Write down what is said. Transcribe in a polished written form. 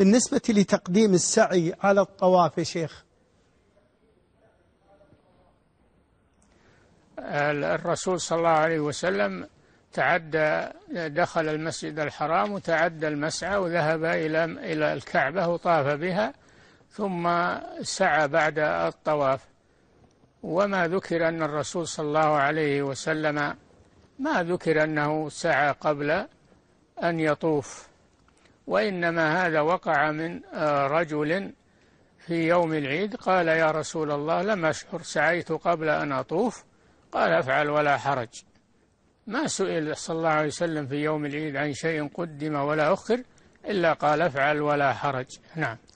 بالنسبة لتقديم السعي على الطواف يا شيخ. الرسول صلى الله عليه وسلم دخل المسجد الحرام وتعدى المسعى وذهب إلى الكعبة وطاف بها ثم سعى بعد الطواف. وما ذكر أن الرسول صلى الله عليه وسلم ما ذكر أنه سعى قبل أن يطوف، وإنما هذا وقع من رجل في يوم العيد قال يا رسول الله لم أشعر، سعيت قبل أن أطوف. قال افعل ولا حرج. ما سئل صلى الله عليه وسلم في يوم العيد عن شيء قدم ولا أخر إلا قال افعل ولا حرج. نعم.